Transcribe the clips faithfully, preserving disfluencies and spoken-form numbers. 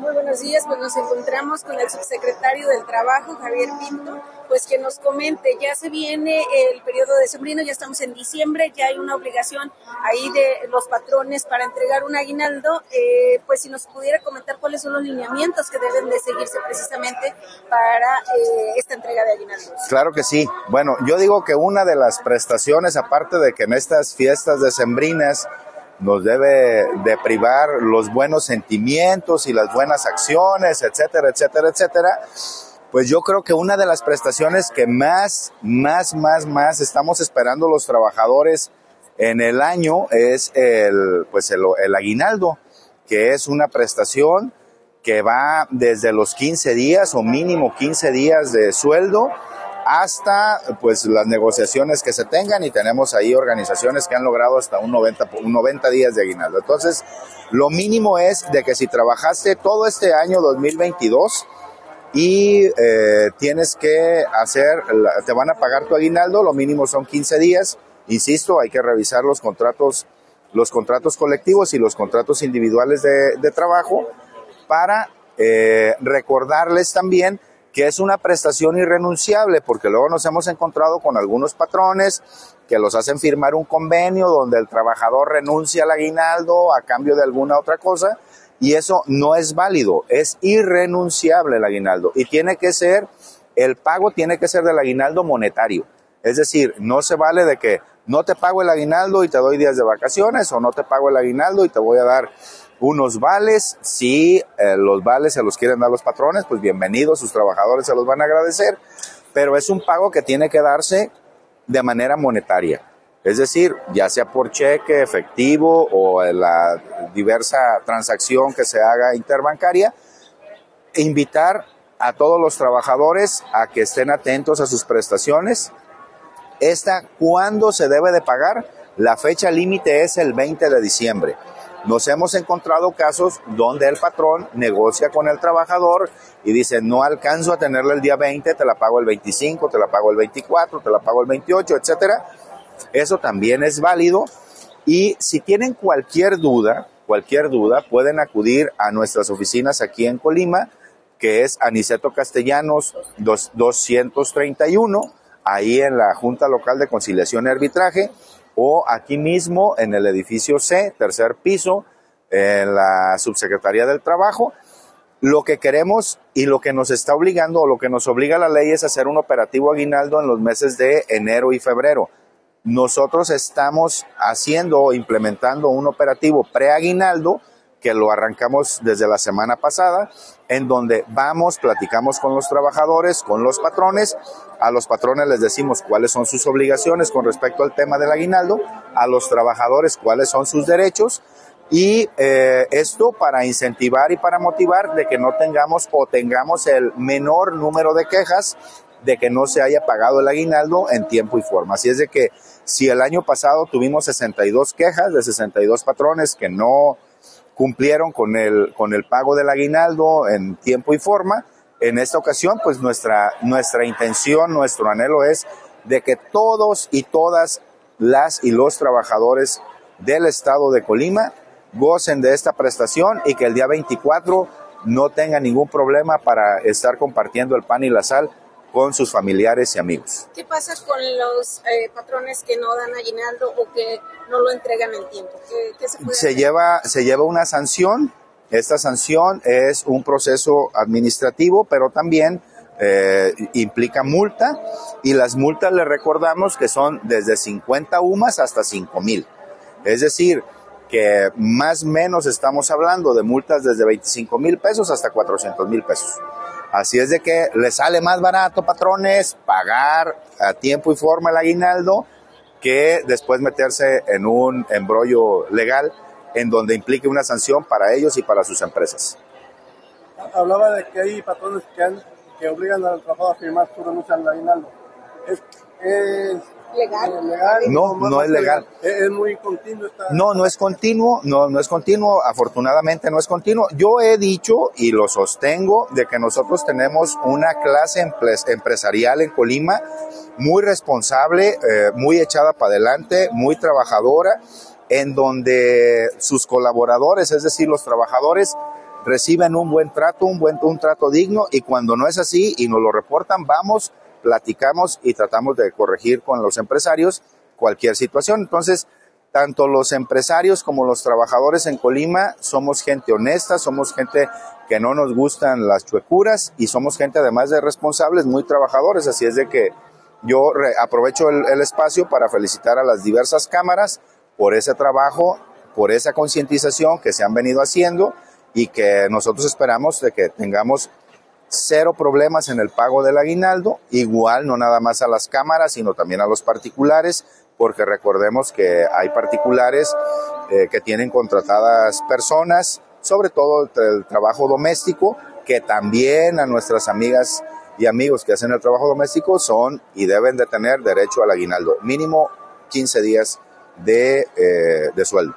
Muy buenos días, pues nos encontramos con el subsecretario del Trabajo, Javier Pinto, pues que nos comente, ya se viene el periodo decembrino, ya estamos en diciembre, ya hay una obligación ahí de los patrones para entregar un aguinaldo, eh, pues si nos pudiera comentar cuáles son los lineamientos que deben de seguirse precisamente para eh, esta entrega de aguinaldos. Claro que sí, bueno, yo digo que una de las prestaciones, aparte de que en estas fiestas decembrinas, nos debe de privar los buenos sentimientos y las buenas acciones, etcétera, etcétera, etcétera. Pues yo creo que una de las prestaciones que más, más, más, más estamos esperando los trabajadores en el año es el, pues el, el aguinaldo, que es una prestación que va desde los quince días o mínimo quince días de sueldo hasta pues las negociaciones que se tengan, y tenemos ahí organizaciones que han logrado hasta un noventa, un noventa días de aguinaldo. Entonces, lo mínimo es de que si trabajaste todo este año dos mil veintidós y eh, tienes que hacer, te van a pagar tu aguinaldo, lo mínimo son quince días. Insisto, hay que revisar los contratos, los contratos colectivos y los contratos individuales de, de trabajo para eh, recordarles también que es una prestación irrenunciable, porque luego nos hemos encontrado con algunos patrones que los hacen firmar un convenio donde el trabajador renuncia al aguinaldo a cambio de alguna otra cosa, y eso no es válido, es irrenunciable el aguinaldo, y tiene que ser, el pago tiene que ser del aguinaldo monetario, es decir, no se vale de que no te pago el aguinaldo y te doy días de vacaciones, o no te pago el aguinaldo y te voy a dar unos vales. Si eh, los vales se los quieren dar los patrones, pues bienvenidos, sus trabajadores se los van a agradecer, pero es un pago que tiene que darse de manera monetaria, es decir, ya sea por cheque, efectivo o la diversa transacción que se haga interbancaria. E invitar a todos los trabajadores a que estén atentos a sus prestaciones. Esta, ¿cuándo se debe de pagar? La fecha límite es el veinte de diciembre. Nos hemos encontrado casos donde el patrón negocia con el trabajador y dice, no alcanzo a tenerla el día veinte, te la pago el veinticinco, te la pago el veinticuatro, te la pago el veintiocho, etcétera. Eso también es válido, y si tienen cualquier duda, cualquier duda, pueden acudir a nuestras oficinas aquí en Colima, que es Aniceto Castellanos doscientos treinta y uno, ahí en la Junta Local de Conciliación y Arbitraje, o aquí mismo en el edificio C, tercer piso, en la Subsecretaría del Trabajo. Lo que queremos y lo que nos está obligando, o lo que nos obliga la ley, es hacer un operativo aguinaldo en los meses de enero y febrero. Nosotros estamos haciendo o implementando un operativo preaguinaldo que lo arrancamos desde la semana pasada, en donde vamos, platicamos con los trabajadores, con los patrones. A los patrones les decimos cuáles son sus obligaciones con respecto al tema del aguinaldo, a los trabajadores cuáles son sus derechos, y eh, esto para incentivar y para motivar de que no tengamos o tengamos el menor número de quejas de que no se haya pagado el aguinaldo en tiempo y forma. Así es de que si el año pasado tuvimos sesenta y dos quejas de sesenta y dos patrones que no cumplieron con el, con el pago del aguinaldo en tiempo y forma, en esta ocasión pues nuestra, nuestra intención, nuestro anhelo es de que todos y todas las y los trabajadores del estado de Colima gocen de esta prestación, y que el día veinticuatro no tengan ningún problema para estar compartiendo el pan y la sal con sus familiares y amigos. ¿Qué pasa con los eh, patrones que no dan aguinaldo o que no lo entregan en tiempo? ¿Qué, qué se puede se, lleva, se lleva una sanción. Esta sanción es un proceso administrativo, pero también eh, implica multa, y las multas les recordamos que son desde cincuenta UMAs hasta cinco mil. Es decir, que más o menos estamos hablando de multas desde veinticinco mil pesos hasta cuatrocientos mil pesos. Así es de que les sale más barato, patrones, pagar a tiempo y forma el aguinaldo que después meterse en un embrollo legal en donde implique una sanción para ellos y para sus empresas. Hablaba de que hay patrones que, han, que obligan al trabajador a firmar su renuncia al aguinaldo. ¿Es, es legal? legal? No, no es legal. ¿Es, es muy continuo? Esta... No, no es continuo, no, no es continuo, afortunadamente no es continuo. Yo he dicho y lo sostengo de que nosotros tenemos una clase empres empresarial en Colima muy responsable, eh, muy echada para adelante, muy trabajadora, en donde sus colaboradores, es decir, los trabajadores, reciben un buen trato, un buen un trato digno, y cuando no es así y nos lo reportan, vamos, platicamos y tratamos de corregir con los empresarios cualquier situación. Entonces, tanto los empresarios como los trabajadores en Colima somos gente honesta, somos gente que no nos gustan las chuecuras y somos gente, además de responsables, muy trabajadores. Así es de que yo aprovecho el, el espacio para felicitar a las diversas cámaras por ese trabajo, por esa concientización que se han venido haciendo, y que nosotros esperamos de que tengamos cero problemas en el pago del aguinaldo, igual no nada más a las cámaras, sino también a los particulares, porque recordemos que hay particulares eh, que tienen contratadas personas, sobre todo el, el trabajo doméstico, que también a nuestras amigas y amigos que hacen el trabajo doméstico son y deben de tener derecho al aguinaldo, mínimo quince días de, eh, de sueldo.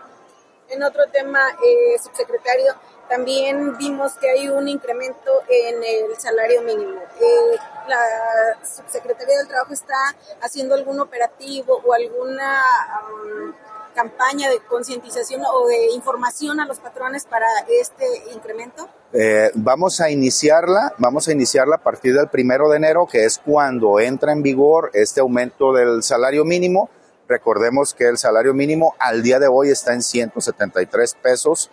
En otro tema, eh, subsecretario, también vimos que hay un incremento en el salario mínimo. Eh, ¿La Subsecretaría del Trabajo está haciendo algún operativo o alguna um, campaña de concientización o de información a los patrones para este incremento? Eh, vamos a iniciarla, vamos a iniciarla a partir del primero de enero, que es cuando entra en vigor este aumento del salario mínimo. Recordemos que el salario mínimo al día de hoy está en ciento setenta y tres pesos.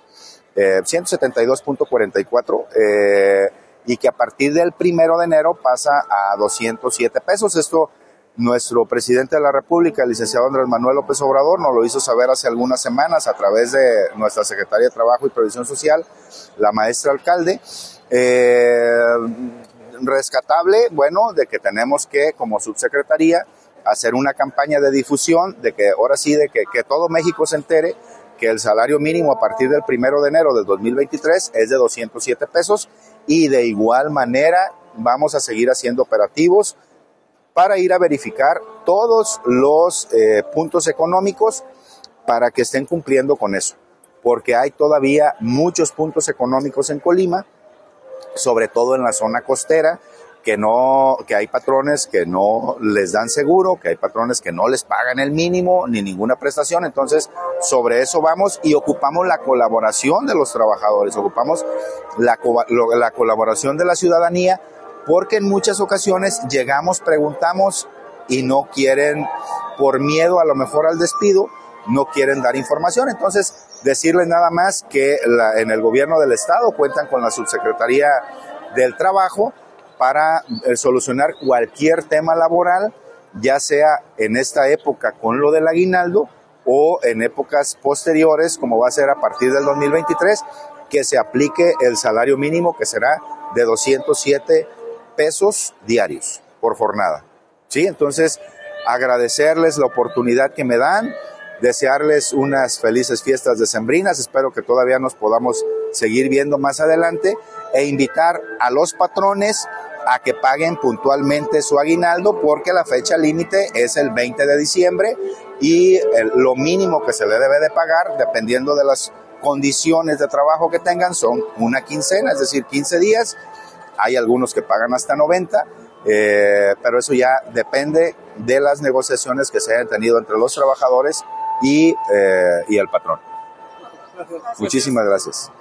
Eh, ciento setenta y dos punto cuarenta y cuatro, eh, y que a partir del primero de enero pasa a doscientos siete pesos. Esto nuestro presidente de la República, el licenciado Andrés Manuel López Obrador, nos lo hizo saber hace algunas semanas a través de nuestra Secretaría de Trabajo y Previsión Social, la maestra alcalde. Eh, rescatable, bueno, de que tenemos que, como subsecretaría, hacer una campaña de difusión, de que ahora sí, de que, que todo México se entere que el salario mínimo a partir del primero de enero del dos mil veintitrés es de doscientos siete pesos, y de igual manera vamos a seguir haciendo operativos para ir a verificar todos los eh, puntos económicos para que estén cumpliendo con eso, porque hay todavía muchos puntos económicos en Colima, sobre todo en la zona costera, que no, que hay patrones que no les dan seguro, que hay patrones que no les pagan el mínimo ni ninguna prestación. Entonces, sobre eso vamos y ocupamos la colaboración de los trabajadores, ocupamos la, la colaboración de la ciudadanía, porque en muchas ocasiones llegamos, preguntamos y no quieren, por miedo a lo mejor al despido, no quieren dar información. Entonces, decirles nada más que la, en el gobierno del estado cuentan con la Subsecretaría del Trabajo para eh, solucionar cualquier tema laboral, ya sea en esta época con lo del aguinaldo o en épocas posteriores, como va a ser a partir del dos mil veintitrés, que se aplique el salario mínimo, que será de doscientos siete pesos diarios por jornada. ¿Sí? Entonces, agradecerles la oportunidad que me dan, desearles unas felices fiestas decembrinas, espero que todavía nos podamos seguir viendo más adelante, e invitar a los patrones a que paguen puntualmente su aguinaldo, porque la fecha límite es el veinte de diciembre y el, lo mínimo que se le debe de pagar, dependiendo de las condiciones de trabajo que tengan, son una quincena, es decir, quince días. Hay algunos que pagan hasta noventa, eh, pero eso ya depende de las negociaciones que se hayan tenido entre los trabajadores y, eh, y el patrón. Gracias. Muchísimas gracias.